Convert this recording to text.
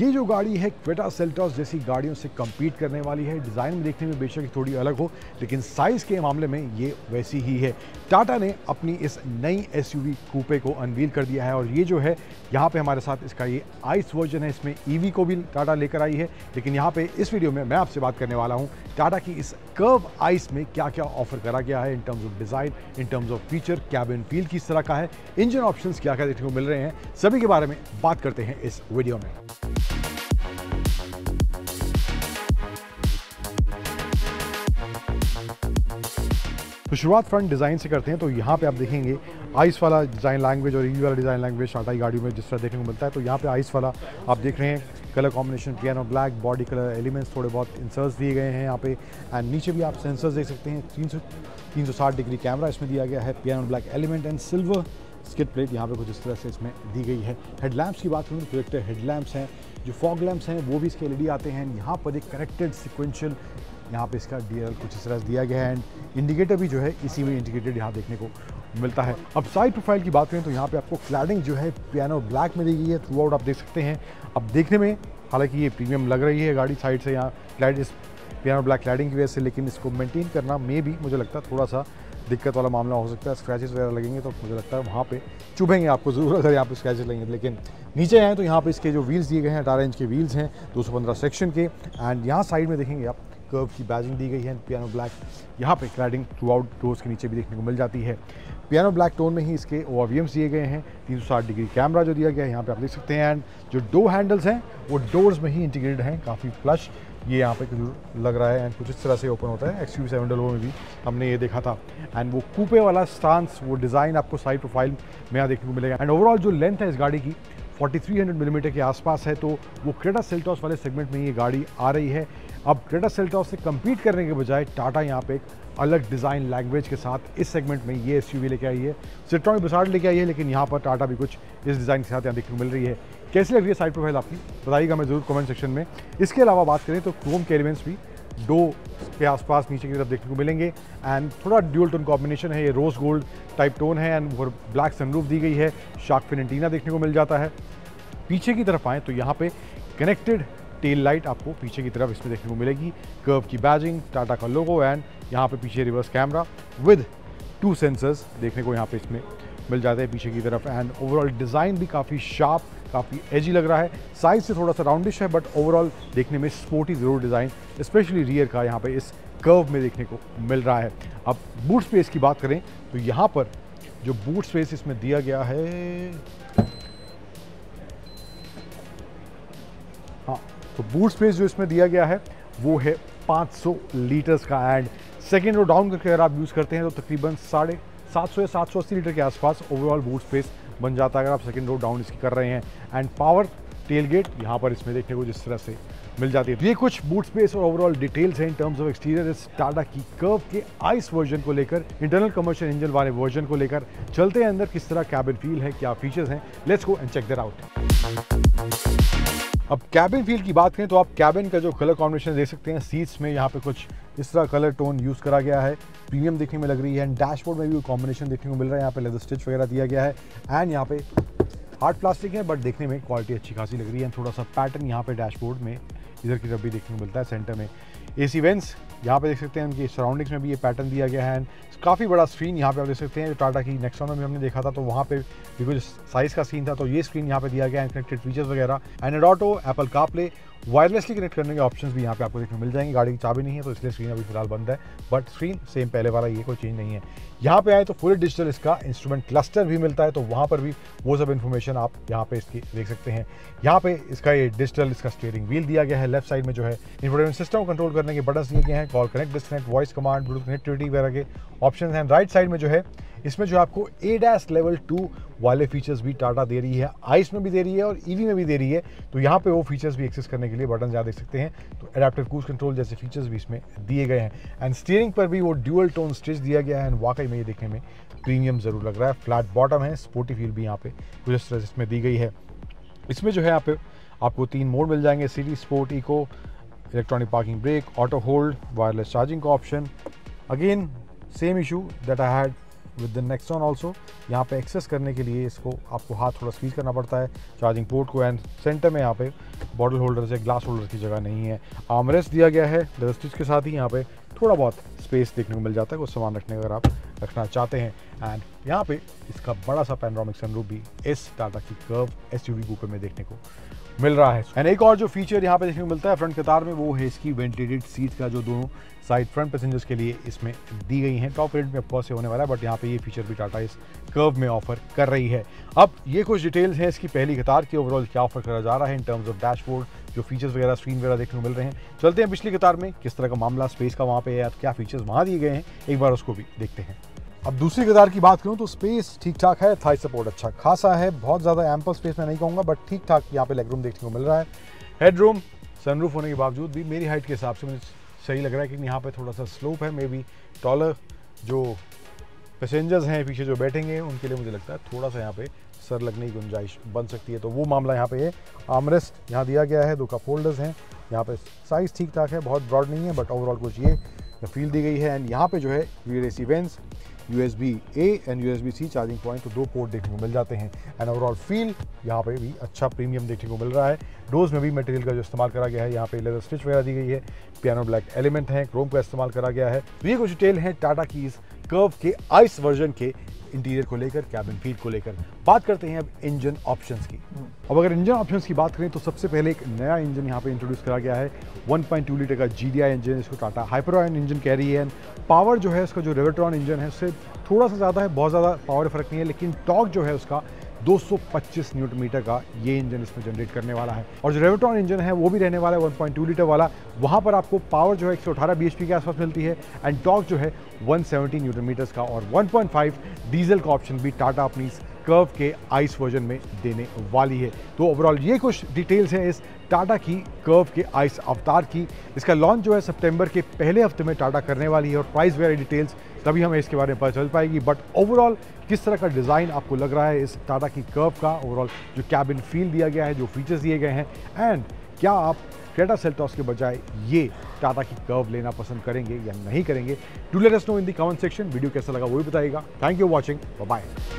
ये जो गाड़ी है क्वेटा सेल्टॉस जैसी गाड़ियों से कम्पीट करने वाली है। डिज़ाइन में देखने में बेशक थोड़ी अलग हो, लेकिन साइज़ के मामले में ये वैसी ही है। टाटा ने अपनी इस नई एसयूवी कूपे को अनवील कर दिया है और ये जो है यहाँ पे हमारे साथ इसका ये आइस वर्जन है। इसमें ईवी को भी टाटा लेकर आई है, लेकिन यहाँ पे इस वीडियो में मैं आपसे बात करने वाला हूँ टाटा की इस कर्व आइस में क्या क्या ऑफर करा गया है in terms of design, in terms of feature, cabin feel किस तरह का है, इंजन ऑप्शंस क्या क्या देखने को मिल रहे हैं, सभी के बारे में बात करते हैं इस वीडियो में। तो शुरुआत फ्रंट डिज़ाइन से करते हैं। तो यहाँ पे आप देखेंगे आइस वाला डिज़ाइन लैंग्वेज और ईवी वाला डिज़ाइन लैंग्वेज टाटा की गाड़ियों में जिस तरह देखने को मिलता है। तो यहाँ पे आइस वाला आप देख रहे हैं, colour combination piano black, body colour elements, थोड़े बहुत इंसर्ट्स दिए गए हैं यहाँ पे। एंड नीचे भी आप सेंसर्स देख सकते हैं, 360 डिग्री कैमरा इसमें दिया गया है, piano black element and silver skid plate यहाँ पे कुछ इस तरह से इसमें दी गई है। हेडलैम्प्स की बात करूँ तो प्रोजेक्टर हेडलैम्प्स हैं, जो फॉग लैम्प्स हैं वो भी इसके एलईडी आते हैं। यहाँ पर एक करेक्टेड सिक्वेंशियल यहाँ पे इसका डीएल कुछ इस तरह से दिया गया है एंड इंडिकेटर भी जो है इसी में इंटीग्रेटेड यहाँ देखने को मिलता है। अब साइड प्रोफाइल की बात करें तो यहाँ पे आपको क्लैडिंग जो है पियानो ब्लैक में दी गई है थ्रू आउट, आप देख सकते हैं। अब देखने में हालांकि ये प्रीमियम लग रही है गाड़ी साइड से, यहाँ क्लैड इस पियानो ब्लैक क्लैडिंग की वजह से, लेकिन इसको मेनटेन करना में भी मुझे लगता है थोड़ा सा दिक्कत वाला मामला हो सकता है। स्क्रैचेस वगैरह लगेंगे तो मुझे लगता है वहाँ पे चुभेंगे आपको, ज़रूर अगर यहाँ पे स्क्रैचेस लगेंगे। लेकिन नीचे आएँ तो यहाँ पे इसके जो व्हील्स दिए गए हैं 18 इंच के व्हील्स हैं 215 सेक्शन के। एंड यहाँ साइड में देखेंगे आप कर्व की बैजिंग दी गई है पियानो ब्लैक, यहाँ पे क्लैडिंग थ्रू आउट डोर्स के नीचे भी देखने को मिल जाती है। पियानो ब्लैक टोन में ही इसके ओवीएम्स दिए गए हैं, 360 डिग्री कैमरा जो दिया गया है यहाँ पे आप देख सकते हैं। एंड जो डो हैंडल्स हैं वो डोर्स में ही इंटीग्रेटेड हैं, काफ़ी फ्लश ये यहाँ पे लग रहा है एंड कुछ इस तरह से ओपन होता है। XUV7 में भी हमने ये देखा था। एंड वो कूपे वाला स्टांस, वो डिज़ाइन आपको साइड प्रोफाइल में यहाँ देखने को मिलेगा। एंड ओवरऑल जो लेंथ है इस गाड़ी की 4300 मिलीमीटर के आसपास है, तो वो क्रेटा सेल्टॉस वाले सेगमेंट में ये गाड़ी आ रही है। अब क्रेटा सेल्टॉस से कम्पीट करने के बजाय टाटा यहाँ पे एक अलग डिज़ाइन लैंग्वेज के साथ इस सेगमेंट में ये एसयूवी लेके आई है। सिट्रॉन बसार्ड लेके आई है, लेकिन यहाँ पर टाटा भी कुछ इस डिज़ाइन के साथ यहाँ देखने को मिल रही है। कैसी लग रही है साइड प्रोफाइल आपकी, बताइएगा हमें ज़रूर कमेंट सेक्शन में। इसके अलावा बात करें तो क्रोम के एलिमेंट्स भी दो के आसपास नीचे की तरफ देखने को मिलेंगे एंड थोड़ा ड्यूल टोन कॉम्बिनेशन है, ये रोज गोल्ड टाइप टोन है एंड ब्लैक सनरूफ दी गई है, शार्क फिन एंटीना देखने को मिल जाता है। पीछे की तरफ आएँ तो यहाँ पे कनेक्टेड टेल लाइट आपको पीछे की तरफ इसमें देखने को मिलेगी, कर्व की बैजिंग, टाटा का लोगो एंड यहाँ पे पीछे रिवर्स कैमरा विद 2 सेंसर्स देखने को यहाँ पे इसमें मिल जाते हैं पीछे की तरफ। एंड ओवरऑल डिज़ाइन भी काफ़ी शार्प, काफ़ी एजी लग रहा है। साइज से थोड़ा सा राउंडिश है, बट ओवरऑल देखने में स्पोर्टी ज़रूर डिज़ाइन स्पेशली रियर का यहाँ पे इस कर्व में देखने को मिल रहा है। अब बूट स्पेस की बात करें तो यहाँ पर जो बूट स्पेस इसमें दिया गया है, हाँ तो बूट स्पेस जो इसमें दिया गया है वो है 500 लीटर्स का। एंड सेकेंड रो डाउन करके अगर आप यूज़ करते हैं तो तकरीबन 750 या 780 लीटर के आसपास ओवरऑल बूट स्पेस बन जाता है अगर आप सेकेंड रो डाउन इसकी कर रहे हैं। एंड पावर टेलगेट यहाँ पर इसमें देखने को जिस तरह से मिल जाती है। ये कुछ बूट स्पेस और ओवरऑल डिटेल्स हैं इन टर्म्स ऑफ एक्सटीरियर इस टाटा की कर्व के आइस वर्जन को लेकर, इंटरनल कमर्शियल इंजन वाले वर्जन को लेकर। चलते हैं अंदर, किस तरह कैबिन फील है, क्या फीचर्स हैं, let's go and check that out. अब कैबिन फील की बात करें तो आप कैबिन का जो कलर कॉम्बिनेशन देख सकते हैं, सीट्स में यहाँ पे कुछ इस तरह कलर टोन यूज़ करा गया है, प्रीमियम देखने में लग रही है। एंड डैशबोर्ड में भी कॉम्बिनेशन देखने को मिल रहा है, यहाँ पे लेदर स्टिच वगैरह दिया गया है एंड यहाँ पे हार्ड प्लास्टिक है, बट देखने में क्वालिटी अच्छी खासी लग रही है। थोड़ा सा पैटर्न यहाँ पे डैशबोर्ड में इधर की तरफ भी देखने को मिलता है सेंटर में। एसी वेंट्स यहाँ पे देख सकते हैं, उनकी सराउंडिंग्स में भी ये पैटर्न दिया गया है एंड काफ़ी बड़ा स्क्रीन यहाँ पे आप देख सकते हैं। टाटा की नेक्सॉन में हमने देखा था तो वहाँ पे भी कुछ साइज़ का सीन था, तो ये स्क्रीन यहाँ पे दिया गया है, कनेक्टेड फीचर्स वगैरह एंड एडोटो, एप्पल कारप्ले, वायरलेसली कनेक्ट करने के ऑप्शंस भी यहाँ पे आपको देखने को मिल जाएंगे। गाड़ी की चाबी नहीं है तो इसलिए स्क्रीन अभी फिलहाल बंद है, बट स्क्रीन सेम पहले वाला, ये कोई चेंज नहीं है। यहाँ पे आए तो फुल डिजिटल इसका इंस्ट्रूमेंट क्लस्टर भी मिलता है, तो वहाँ पर भी वो सब इन्फॉर्मेशन आप यहाँ पे इसकी देख सकते हैं। यहाँ पे इसका ये डिजिटल इसका स्टीयरिंग व्हील दिया गया है, लेफ्ट साइड में जो है इंफोटेनमेंट सिस्टम को कंट्रोल करने के बटन दिए गए हैं, call, connect, disconnect, voice command, Bluetooth connectivity वगैरह के ऑप्शन हैं। राइट साइड में जो है इसमें जो आपको ADAS लेवल 2 वाले फीचर्स भी टाटा दे रही है, आइस में भी दे रही है और ईवी में भी दे रही है, तो यहाँ पे वो फीचर्स भी एक्सेस करने के लिए बटन यहाँ देख सकते हैं। तो एडाप्टिव क्रूज कंट्रोल जैसे फीचर्स भी इसमें दिए गए हैं एंड स्टीयरिंग पर भी वो ड्यूअल टोन स्टिच दिया गया है एंड वाकई में ये देखने में प्रीमियम ज़रूर लग रहा है। फ्लैट बॉटम है, स्पोर्टी फील भी यहाँ पे कुछ इस तरह इसमें दी गई है। इसमें जो है यहाँ पे आपको 3 मोड मिल जाएंगे, city, sport, eco, electronic parking brake, auto hold, wireless charging का option. Again same issue that I had with the Nexon also. यहाँ पे एक्सेस करने के लिए इसको आपको हाथ थोड़ा स्क्वीज करना पड़ता है चार्जिंग पोर्ट को, एंड सेंटर में यहाँ पे बॉटल होल्डर या ग्लास होल्डर की जगह नहीं है। आर्मरेस्ट दिया गया है लेदर स्टिच के साथ ही यहाँ पे थोड़ा बहुत स्पेस देखने को मिल जाता है कुछ सामान रखने का अगर आप रखना चाहते हैं। एंड यहाँ पे इसका बड़ा सा पैनोरामिक सनरूफ भी इस टाटा की कर्व एसयूवी कूपे में देखने को मिल रहा है। एंड एक और जो फीचर यहाँ पे देखने को मिलता है फ्रंट कतार में वो है इसकी वेंटिलेटेड सीट का, जो दोनों साइड फ्रंट पैसेंजर्स के लिए इसमें दी गई हैं। टॉप रेट में ऑफकोर्स ये होने वाला है, बट यहाँ पे ये फीचर भी टाटा इस कर्व में ऑफर कर रही है। अब ये कुछ डिटेल्स हैं इसकी पहली कतार की, ओवरऑल क्या ऑफर करा जा रहा है इन टर्म्स ऑफ डैशबोर्ड, जो फीचर्स वगैरह स्क्रीन वगैरह देखने को मिल रहे हैं। चलते हैं पिछली कतार में, किस तरह का मामला स्पेस का वहाँ पे है, क्या फीचर्स वहाँ दिए गए हैं, एक बार उसको भी देखते हैं। अब दूसरी कतार की बात करूं तो स्पेस ठीक ठाक है, थाई सपोर्ट अच्छा खासा है, बहुत ज़्यादा एम्पल स्पेस मैं नहीं कहूँगा, बट ठीक ठाक यहाँ पे लेगरूम देखने को मिल रहा है। हेडरूम सनरूफ होने के बावजूद भी मेरी हाइट के हिसाब से मुझे सही लग रहा है, क्योंकि यहाँ पे थोड़ा सा स्लोप है, मे बी टॉलर जो पैसेंजर्स हैं पीछे जो बैठेंगे उनके लिए मुझे लगता है थोड़ा सा यहाँ पे सर लगने की गुंजाइश बन सकती है, तो वो मामला यहाँ पे है। आर्मरेस्ट यहाँ दिया गया है, दो कप होल्डर्स हैं, यहाँ पे साइज़ ठीक ठाक है, बहुत ब्रॉड नहीं है, बट ओवरऑल कुछ ये फील दी गई है। एंड यहाँ पे जो है rear AC vents, USB-A and USB-C charging point, तो दो पोर्ट देखने को मिल जाते हैं। एंड ओवरऑल फील यहाँ पे भी अच्छा प्रीमियम देखने को मिल रहा है। डोर्स में भी मटेरियल का जो इस्तेमाल करा गया है, यहाँ पे लेदर स्टिच वगैरह दी गई है, पियानो ब्लैक एलिमेंट हैं, क्रोम का इस्तेमाल करा गया है। तो ये कुछ डिटेल हैं टाटा की इस कर्व के आइस वर्जन के इंटीरियर को लेकर, कैबिन फील को लेकर। बात करते हैं अब इंजन ऑप्शंस की। अब अगर इंजन ऑप्शंस की बात करें तो सबसे पहले एक नया इंजन यहाँ पे इंट्रोड्यूस करा गया है, 1.2 लीटर का GDI इंजन, इसको टाटा हाइप्रो इंजन कह रही है। पावर जो है इसका जो रेवोट्रॉन इंजन है उससे थोड़ा सा ज़्यादा है, बहुत ज़्यादा पावर फर्क नहीं है, लेकिन टॉर्क जो है उसका 225 न्यूटन मीटर का ये इंजन इसमें जनरेट करने वाला है। और जो रेवोट्रॉन इंजन है वो भी रहने वाला है 1.2 लीटर वाला, वहाँ पर आपको पावर जो है 118 bhp के आसपास मिलती है, एंड टॉर्क जो है 170 न्यूटन मीटर्स का। और 1.5 डीजल का ऑप्शन भी टाटा अपनी कर्व के आइस वर्जन में देने वाली है। तो ओवरऑल ये कुछ डिटेल्स हैं इस टाटा की कर्व के आइस अवतार की। इसका लॉन्च जो है सितंबर के पहले हफ्ते में टाटा करने वाली है, और प्राइस वगैरह डिटेल्स तभी हमें इसके बारे में पता चल पाएगी। बट ओवरऑल किस तरह का डिज़ाइन आपको लग रहा है इस टाटा की कर्व का, ओवरऑल जो कैबिन फील दिया गया है, जो फीचर्स दिए गए हैं, एंड क्या आप क्रेटा सेल्टॉस के बजाय ये टाटा की कर्व लेना पसंद करेंगे या नहीं करेंगे? Do let us know in the comment section. Video कैसा लगा वो भी बताइएगा। Thank you watching, bye.